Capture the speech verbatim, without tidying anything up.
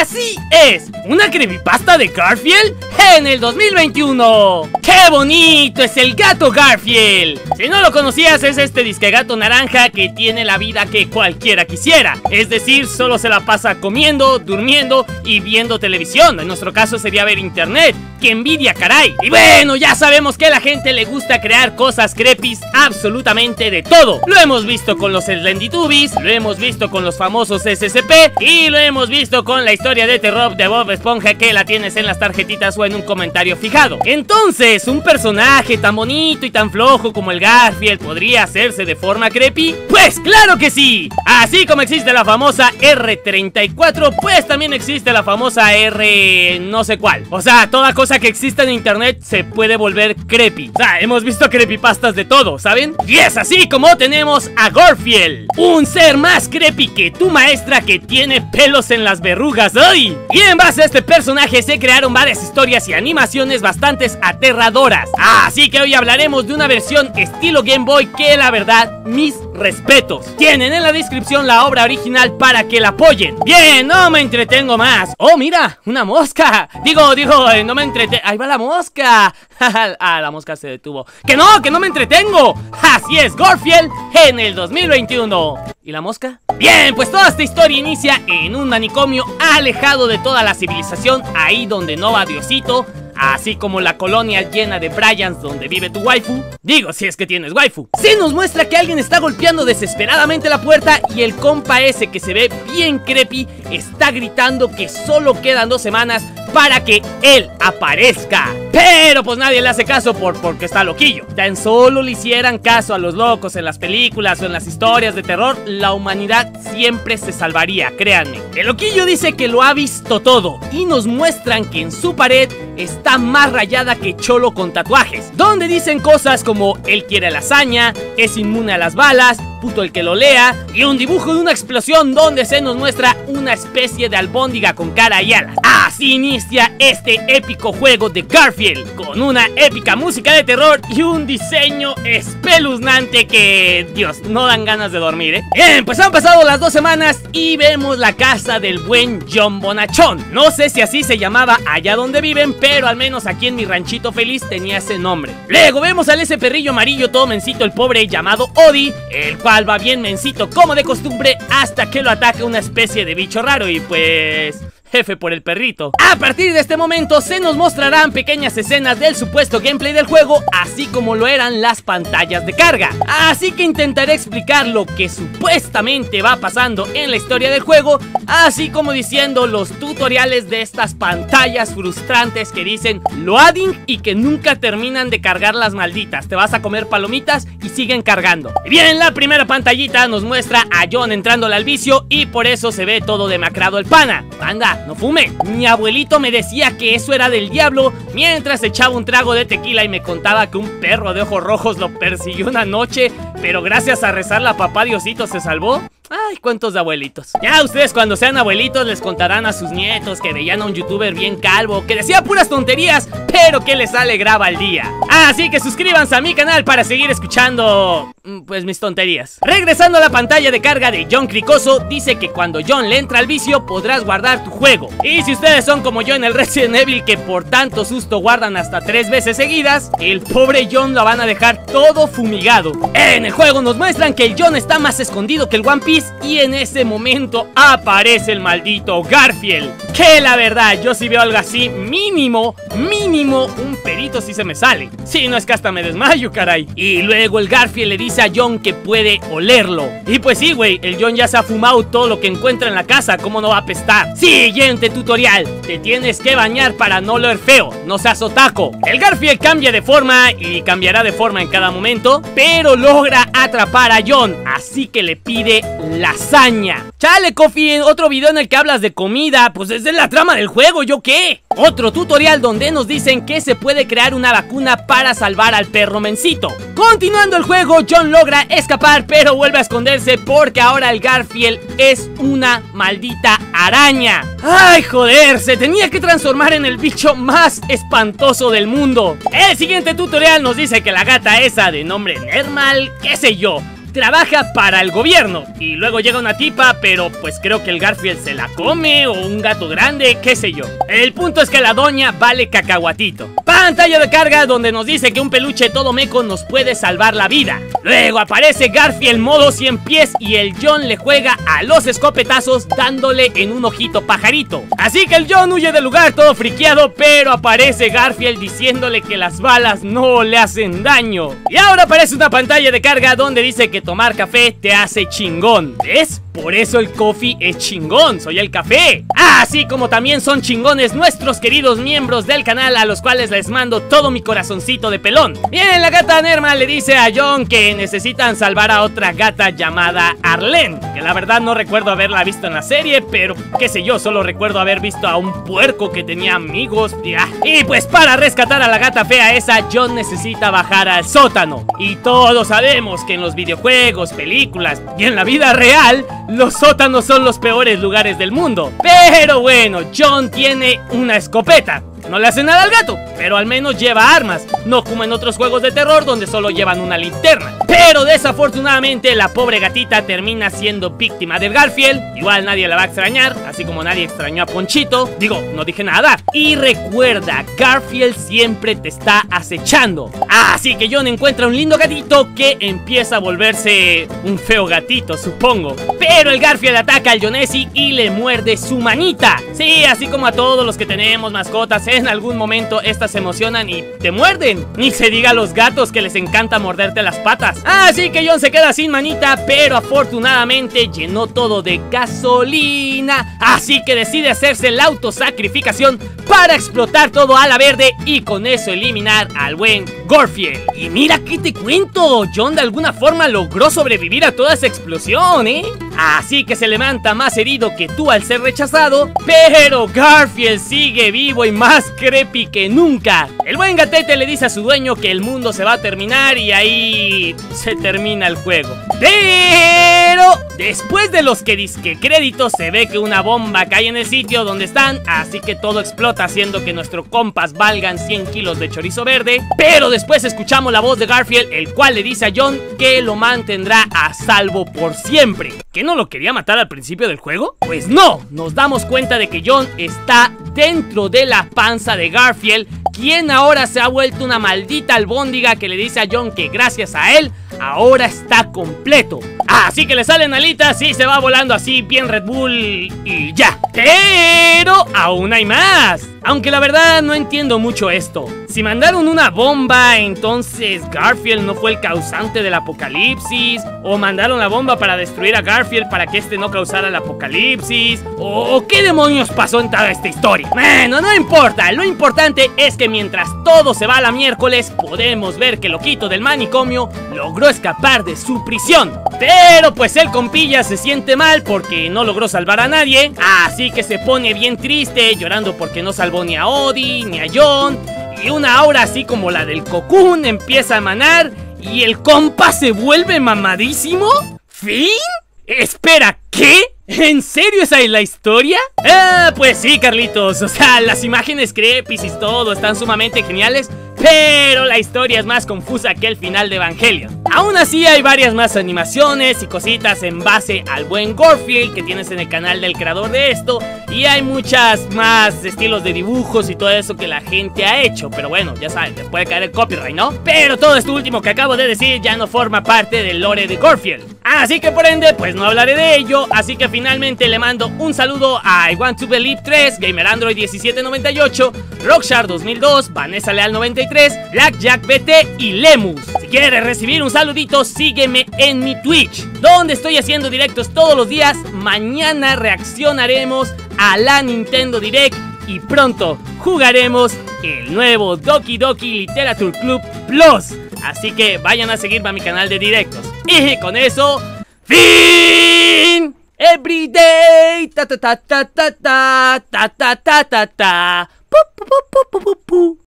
Así es, una creepypasta de Garfield en el dos mil veintiuno. ¡Qué bonito es el gato Garfield! Si no lo conocías, es este disque gato naranja que tiene la vida que cualquiera quisiera. Es decir, solo se la pasa comiendo, durmiendo y viendo televisión. En nuestro caso sería ver internet. ¡Qué envidia, caray! Y bueno, ya sabemos que a la gente le gusta crear cosas creepys absolutamente de todo. Lo hemos visto con los Slendytubbies, lo hemos visto con los famosos S C P y lo hemos visto con la historia de terror de Bob Esponja, que la tienes en las tarjetitas o en un comentario fijado. Entonces, ¿un personaje tan bonito y tan flojo como el Garfield podría hacerse de forma creepy? ¡Pues claro que sí! Así como existe la famosa R treinta y cuatro, pues también existe la famosa R... no sé cuál. O sea, toda cosa que exista en internet se puede volver creepy. O sea, hemos visto creepypastas de todo, ¿saben? Y es así como tenemos a Garfield, un ser más creepy que tu maestra que tiene pelos en las verrugas. ¡Ay! Y en base a este personaje se crearon varias historias y animaciones bastantes aterradoras. Así que hoy hablaremos de una versión estilo Game Boy que, la verdad, mis respetos. Tienen en la descripción la obra original para que la apoyen. Bien, no me entretengo más. Oh, mira, una mosca. Digo, digo, eh, no me entretengo. Ahí va la mosca. Ah, la mosca se detuvo. Que no, que no me entretengo. Así es, Garfield en el dos mil veintiuno. ¿Y la mosca? Bien, pues toda esta historia inicia en un manicomio alejado de toda la civilización, ahí donde no va Diosito, así como la colonia llena de Bryans donde vive tu waifu. Digo, si es que tienes waifu. Se nos muestra que alguien está golpeando desesperadamente la puerta y el compa ese que se ve bien creepy está gritando que solo quedan dos semanas para que él aparezca. Pero pues nadie le hace caso por, porque está loquillo. Tan solo le hicieran caso a los locos en las películas o en las historias de terror, la humanidad siempre se salvaría, créanme. El loquillo dice que lo ha visto todo y nos muestran que en su pared está más rayada que cholo con tatuajes, donde dicen cosas como él quiere lasaña, es inmune a las balas, puto el que lo lea, y un dibujo de una explosión donde se nos muestra una especie de albóndiga con cara y alas. Así inicia este épico juego de Garfield, con una épica música de terror y un diseño espeluznante que, Dios, no dan ganas de dormir, ¿eh? Bien, pues han pasado las dos semanas y vemos la casa del buen John Bonachón. No sé si así se llamaba allá donde viven, pero al menos aquí en mi ranchito feliz tenía ese nombre. Luego vemos al ese perrillo amarillo todo mencito, el pobre, llamado Odie, el cual va bien mencito como de costumbre hasta que lo ataca una especie de bicho raro y pues... jefe por el perrito. A partir de este momento se nos mostrarán pequeñas escenas del supuesto gameplay del juego, así como lo eran las pantallas de carga. Así que intentaré explicar lo que supuestamente va pasando en la historia del juego, así como diciendo los tutoriales de estas pantallas frustrantes que dicen loading y que nunca terminan de cargar las malditas. Te vas a comer palomitas y siguen cargando. Bien, la primera pantallita nos muestra a John entrándole al vicio y por eso se ve todo demacrado el pana. Anda, no fume. Mi abuelito me decía que eso era del diablo mientras echaba un trago de tequila y me contaba que un perro de ojos rojos lo persiguió una noche, pero gracias a rezarle a papá Diosito se salvó. Ay, cuántos de abuelitos. Ya ustedes cuando sean abuelitos les contarán a sus nietos que veían a un youtuber bien calvo que decía puras tonterías, pero que les alegraba el día. Así que suscríbanse a mi canal para seguir escuchando... pues mis tonterías. Regresando a la pantalla de carga de John Cricoso, dice que cuando John le entra al vicio podrás guardar tu juego. Y si ustedes son como yo en el Resident Evil, que por tanto susto guardan hasta tres veces seguidas, el pobre John lo van a dejar todo fumigado. En el juego nos muestran que el John está más escondido que el One Piece, y en ese momento aparece el maldito Garfield, que la verdad, yo si veo algo así, mínimo, mínimo, un perito si se me sale. Si no es que hasta me desmayo, caray. Y luego el Garfield le dice a John que puede olerlo. Y pues sí, güey, el John ya se ha fumado todo lo que encuentra en la casa, ¿cómo no va a apestar? Siguiente tutorial: te tienes que bañar para no oler feo, no seas otaco. El Garfield cambia de forma y cambiará de forma en cada momento, pero logra atrapar a John, así que le pide lasaña. Chale, Coffee, otro video en el que hablas de comida, pues es de la trama del juego, ¿yo qué? Otro tutorial donde nos dicen que se puede crear una vacuna para salvar al perro mencito. Continuando el juego, John logra escapar, pero vuelve a esconderse porque ahora el Garfield es una maldita araña. ¡Ay, joder! Se tenía que transformar en el bicho más espantoso del mundo. El siguiente tutorial nos dice que la gata esa de nombre Nermal, qué sé yo, trabaja para el gobierno. Y luego llega una tipa, pero pues creo que el Garfield se la come, o un gato grande, qué sé yo. El punto es que la doña vale cacahuatito. Pantalla de carga donde nos dice que un peluche todo meco nos puede salvar la vida. Luego aparece Garfield modo cien pies y el John le juega a los escopetazos dándole en un ojito pajarito. Así que el John huye del lugar todo friqueado, pero aparece Garfield diciéndole que las balas no le hacen daño. Y ahora aparece una pantalla de carga donde dice que tomar café te hace chingón. ¿Ves? Por eso el coffee es chingón, soy el café. Así como también son chingones nuestros queridos miembros del canal, a los cuales les mando todo mi corazoncito de pelón. Bien, la gata Nerma le dice a John que necesitan salvar a otra gata llamada Arlene, que la verdad no recuerdo haberla visto en la serie, pero qué sé yo, solo recuerdo haber visto a un puerco que tenía amigos. Y, ah, y pues para rescatar a la gata fea esa, John necesita bajar al sótano. Y todos sabemos que en los videojuegos, películas y en la vida real, los sótanos son los peores lugares del mundo. Pero bueno, John tiene una escopeta. No le hace nada al gato, pero al menos lleva armas, no como en otros juegos de terror donde solo llevan una linterna. Pero desafortunadamente la pobre gatita termina siendo víctima del Garfield. Igual nadie la va a extrañar, así como nadie extrañó a Ponchito. Digo, no dije nada. Y recuerda, Garfield siempre te está acechando. Así que John encuentra un lindo gatito que empieza a volverse un feo gatito, supongo. Pero el Garfield ataca al Johnesy y le muerde su manita. Sí, así como a todos los que tenemos mascotas, en algún momento estas se emocionan y te muerden. Ni se diga a los gatos que les encanta morderte las patas. Así que John se queda sin manita, pero afortunadamente llenó todo de gasolina. Así que decide hacerse la autosacrificación para explotar todo a la verde y con eso eliminar al buen Garfield. Y mira qué te cuento, John de alguna forma logró sobrevivir a toda esa explosión, ¿eh? Así que se levanta más herido que tú al ser rechazado, pero Garfield sigue vivo y más creepy que nunca. El buen gatete le dice a su dueño que el mundo se va a terminar y ahí se termina el juego. Pero después de los que disque créditos se ve que una bomba cae en el sitio donde están, así que todo explota haciendo que nuestros compas valgan cien kilos de chorizo verde. Pero después escuchamos la voz de Garfield, el cual le dice a John que lo mantendrá a salvo por siempre. ¿Que no lo quería matar al principio del juego? Pues no, nos damos cuenta de que John está dentro de la panza de Garfield, quien ahora se ha vuelto una maldita albóndiga que le dice a John que gracias a él ahora está completo. Así que le salen alitas y se va volando así bien Red Bull y ya. Pero aún hay más. Aunque la verdad no entiendo mucho esto. Si mandaron una bomba, entonces Garfield no fue el causante del apocalipsis. O mandaron la bomba para destruir a Garfield para que este no causara el apocalipsis. O qué demonios pasó en toda esta historia. Bueno, no importa. Lo importante es que mientras todo se va a la miércoles, podemos ver que Loquito del manicomio logró escapar de su prisión. Pero pues el compilla se siente mal porque no logró salvar a nadie. Así que se pone bien triste, llorando porque no salvó ni a Odie, ni a John, y una aura así como la del Cocoon empieza a emanar, y el compa se vuelve mamadísimo. ¿Fin? Espera, ¿qué? ¿En serio esa es la historia? Ah, pues sí, Carlitos, o sea, las imágenes creepy y todo están sumamente geniales, pero la historia es más confusa que el final de Evangelion. Aún así hay varias más animaciones y cositas en base al buen Garfield que tienes en el canal del creador de esto, y hay muchas más estilos de dibujos y todo eso que la gente ha hecho, pero bueno, ya saben, te puede caer el copyright, ¿no? Pero todo esto último que acabo de decir ya no forma parte del lore de Garfield, así que por ende, pues no hablaré de ello. Así que finalmente le mando un saludo a I Want To Believe tres, Gamer Android diecisiete noventa y ocho, Rockshar dos mil dos, Vanessa Leal noventa y tres, Blackjack B T y Lemus. Si quieres recibir un saludito, sígueme en mi Twitch, donde estoy haciendo directos todos los días. Mañana reaccionaremos a la Nintendo Direct y pronto jugaremos el nuevo Doki Doki Literature Club Plus. Así que vayan a seguirme a mi canal de directos. Y con eso, ¡fin! Every day, ta ta ta ta ta ta ta ta ta ta ta, pu pu pu pu pu pu.